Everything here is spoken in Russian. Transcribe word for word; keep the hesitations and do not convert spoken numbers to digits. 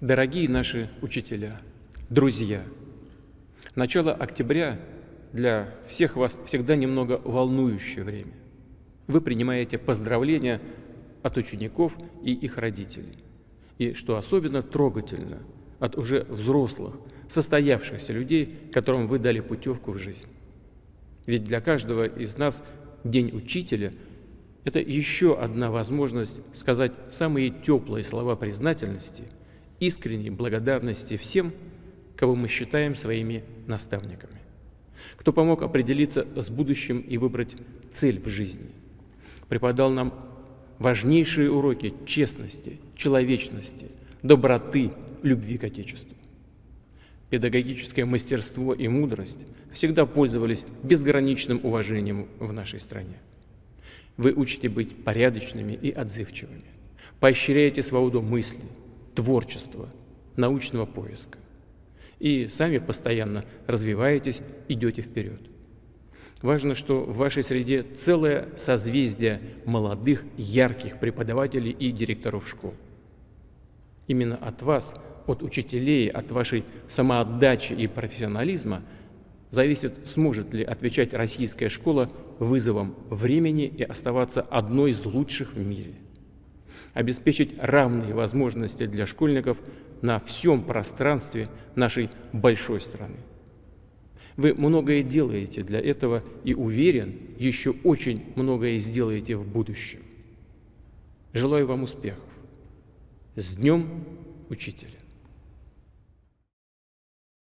Дорогие наши учителя, друзья, начало октября для всех вас всегда немного волнующее время. Вы принимаете поздравления от учеников и их родителей. И, что особенно трогательно, от уже взрослых, состоявшихся людей, которым вы дали путевку в жизнь. Ведь для каждого из нас День Учителя – это еще одна возможность сказать самые теплые слова признательности, искренней благодарности всем, кого мы считаем своими наставниками, кто помог определиться с будущим и выбрать цель в жизни, преподал нам важнейшие уроки честности, человечности, доброты, любви к Отечеству. Педагогическое мастерство и мудрость всегда пользовались безграничным уважением в нашей стране. Вы учите быть порядочными и отзывчивыми, поощряете свободу мысли, творчества, научного поиска. И сами постоянно развиваетесь, идете вперед. Важно, что в вашей среде целое созвездие молодых, ярких преподавателей и директоров школ. Именно от вас, от учителей, от вашей самоотдачи и профессионализма зависит, сможет ли отвечать российская школа вызовам времени и оставаться одной из лучших в мире. Обеспечить равные возможности для школьников на всем пространстве нашей большой страны. Вы многое делаете для этого и, уверен, еще очень многое сделаете в будущем. Желаю вам успехов. С Днем Учителя!